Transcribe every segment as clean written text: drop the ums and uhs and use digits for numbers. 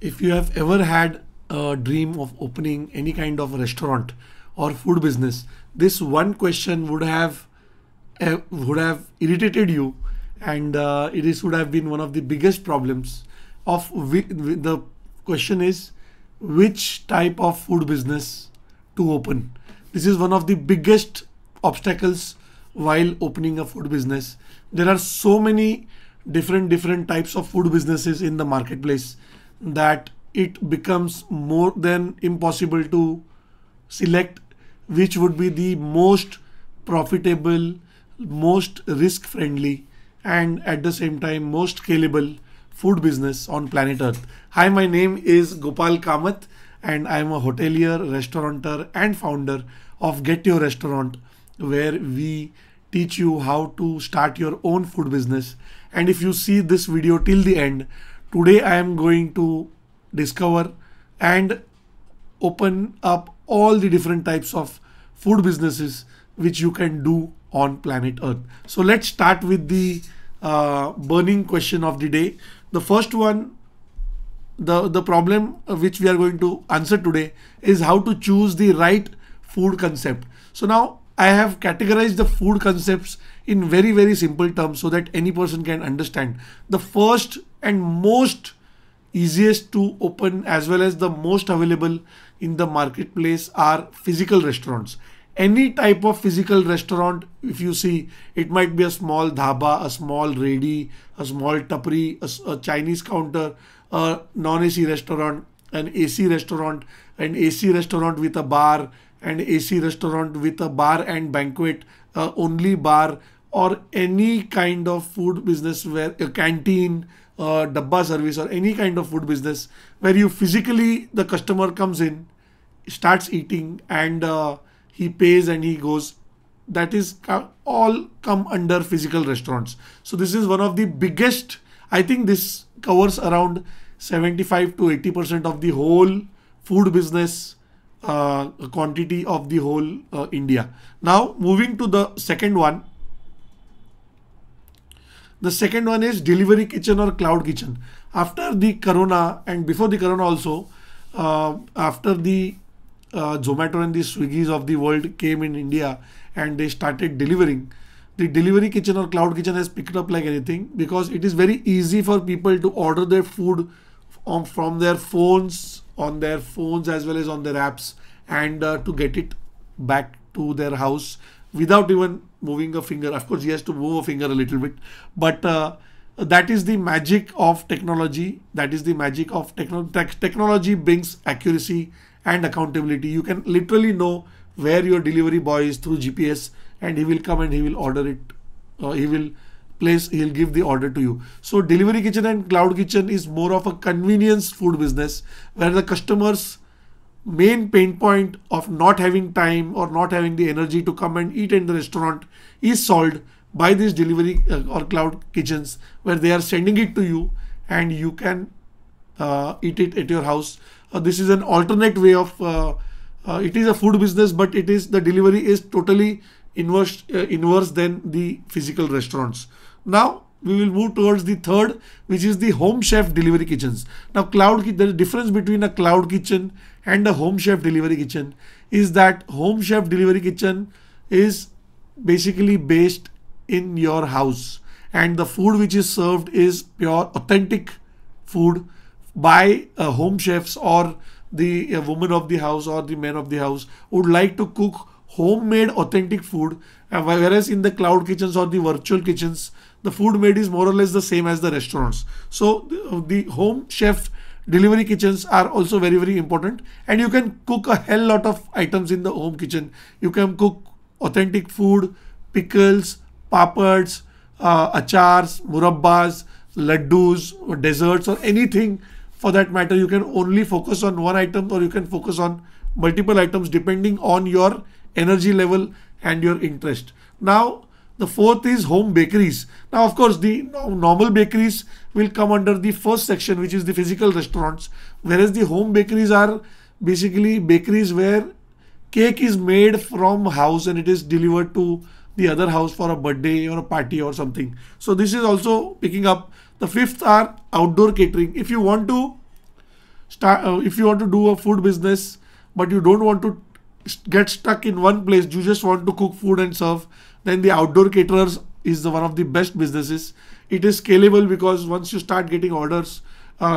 if you have ever had a dream of opening any kind of restaurant or food business, this one question would have irritated you, and it would have been one of the biggest problems. Of the question is, which type of food business to open? This is one of the biggest obstacles while opening a food business. There are so many different types of food businesses in the marketplace that it becomes more than impossible to select which would be the most profitable, most risk-friendly, and at the same time most scalable food business on planet Earth. Hi, my name is Gopal Kamath, and I am a hotelier, restaurateur, and founder of Get Your Restaurant, where we teach you how to start your own food business. And if you see this video till the end, today I am going to discover and open up all the different types of food businesses which you can do on planet Earth. So let's start with the burning question of the day. The first one, the problem which we are going to answer today is how to choose the right food concept. So now I have categorized the food concepts in very simple terms so that any person can understand. The first and most easiest to open as well as the most available in the marketplace are physical restaurants. Any type of physical restaurant, if you see, it might be a small dhaba, a small redi, a small tapri, a Chinese counter, a non-AC restaurant, an AC restaurant, an AC restaurant with a bar, an AC restaurant with a bar and banquet, only bar, or any kind of food business where a canteen, dabba service, or any kind of food business where you physically, the customer comes in, starts eating, and he pays and he goes. That is all come under physical restaurants. So this is one of the biggest. I think this covers around 75 to 80% of the whole food business quantity of the whole India. Now moving to the second one. The second one is delivery kitchen or cloud kitchen. After the Corona and before the Corona also, after the Zomato and the Swiggys of the world came in India and they started delivering, the delivery kitchen or cloud kitchen has picked up like anything, because it is very easy for people to order their food from their phones, on their phones as well as on their apps, and to get it back to their house without even moving a finger. Of course, he has to move a finger a little bit, but that is the magic of technology. That is the magic of technology brings accuracy and accountability. You can literally know where your delivery boy is through GPS, and he will come and he will order it. He'll give the order to you. So delivery kitchen and cloud kitchen is more of a convenience food business where the customer's main pain point of not having time or not having the energy to come and eat in the restaurant is solved by these delivery or cloud kitchens, where they are sending it to you and you can eat it at your house. This is an alternate way of, it is a food business, but it is, the delivery is totally inverse than the physical restaurants. Now we will move towards the third, which is the home chef delivery kitchens. Now there is a difference between a cloud kitchen and a home chef delivery kitchen is that home chef delivery kitchen is basically based in your house, and the food which is served is pure authentic food by home chefs, or the woman of the house or the man of the house would like to cook homemade authentic food, whereas in the cloud kitchens or the virtual kitchens, the food made is more or less the same as the restaurants. So the home chef delivery kitchens are also very important, and you can cook a hell lot of items in the home kitchen. You can cook authentic food, pickles, papads, achars, murabbas, laddus, or desserts, or anything for that matter. You can only focus on one item, or you can focus on multiple items depending on your energy level and your interest. Now the fourth is home bakeries. Now of course the normal bakeries will come under the first section, which is the physical restaurants, whereas the home bakeries are basically bakeries where cake is made from house and it is delivered to the other house for a birthday or a party or something. So this is also picking up. The fifth are outdoor catering. If you want to if you want to do a food business, but you don't want to get stuck in one place, you just want to cook food and serve, then the outdoor caterers is one of the best businesses. It is scalable because once you start getting orders,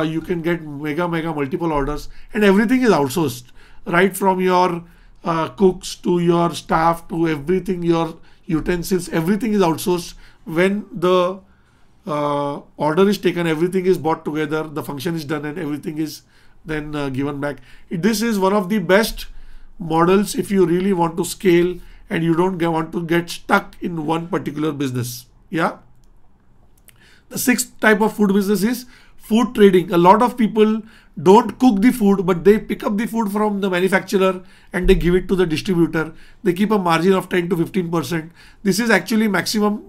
you can get mega multiple orders, and everything is outsourced, right from your cooks to your staff to everything, your utensils, everything is outsourced. When the order is taken, everything is bought together, the function is done, and everything is then given back. This is one of the best models if you really want to scale and you don't want to get stuck in one particular business. Yeah. The sixth type of food business is food trading. A lot of people don't cook the food, but they pick up the food from the manufacturer and they give it to the distributor. They keep a margin of 10 to 15%. This is actually maximum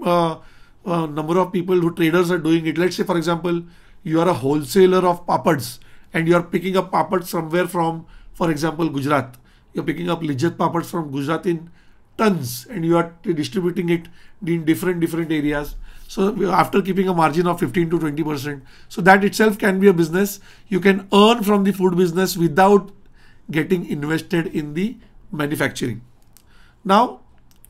number of people who traders are doing it. Let's say, for example, you are a wholesaler of papads and you are picking up papads somewhere from, for example, Gujarat. You're picking up Lijat papads from Gujarat in tons and you are distributing it in different areas. So after keeping a margin of 15 to 20%. So that itself can be a business. You can earn from the food business without getting invested in the manufacturing. Now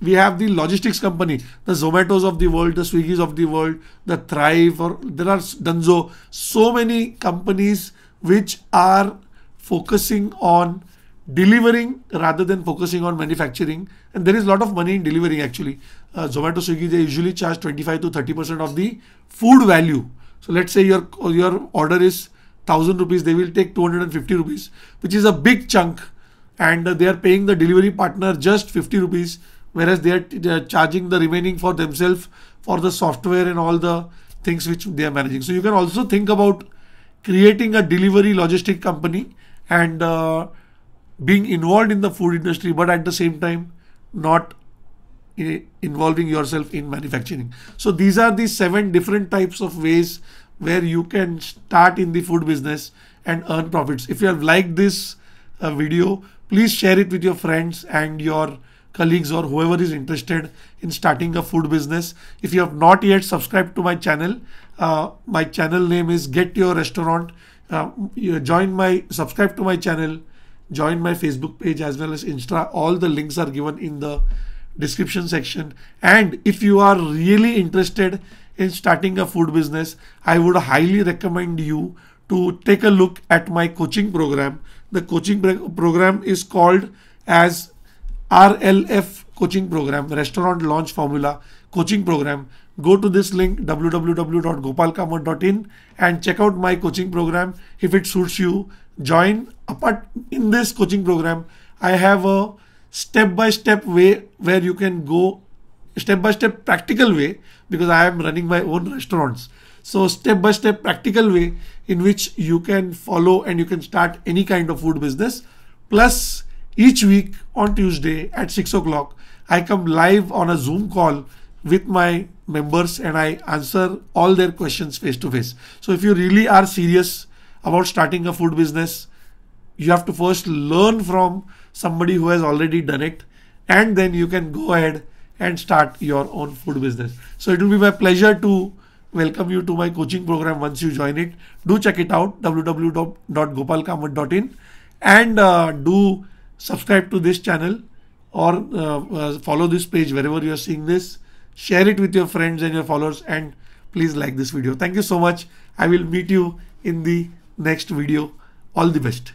we have the logistics company, the Zomatos of the world, the Swiggys of the world, the Thrive, or there are Dunzo, so many companies which are focusing on delivering rather than focusing on manufacturing, and there is a lot of money in delivering actually. Zomato, Swiggy, they usually charge 25 to 30% of the food value. So let's say your order is 1000 rupees, they will take 250 rupees, which is a big chunk, and they are paying the delivery partner just 50 rupees, whereas they are charging the remaining for themselves for the software and all the things which they are managing. So you can also think about creating a delivery logistic company and being involved in the food industry, but at the same time not involving yourself in manufacturing. So these are the 7 different types of ways where you can start in the food business and earn profits. If you have liked this video, please share it with your friends and your colleagues or whoever is interested in starting a food business. If you have not yet subscribed to my channel name is Get Your Restaurant. Subscribe to my channel. Join my Facebook page as well as Insta. All the links are given in the description section. And if you are really interested in starting a food business, I would highly recommend you to take a look at my coaching program. The coaching program is called as RLF coaching program, Restaurant Launch Formula coaching program. Go to this link www.gopalkamath.in and check out my coaching program. If it suits you, join. Apart in this coaching program, I have a step-by-step way where you can go, step-by-step practical way, because I am running my own restaurants. So step-by-step practical way in which you can follow and you can start any kind of food business. Plus each week on Tuesday at 6 o'clock, I come live on a Zoom call with my members and I answer all their questions face to face. So if you really are serious about starting a food business, you have to first learn from somebody who has already done it, and then you can go ahead and start your own food business. So it will be my pleasure to welcome you to my coaching program once you join it. Do check it out, www.gopalkamath.in, and do subscribe to this channel or follow this page wherever you are seeing this. Share it with your friends and your followers, and please like this video. Thank you so much. I will meet you in the next video. All the best.